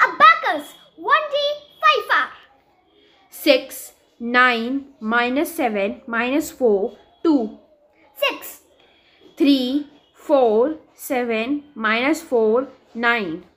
Abacus. 1, 3, 5 are. 6, 9, minus 7, minus 4, 2. 6. 3, 4, 7, minus 4, 9.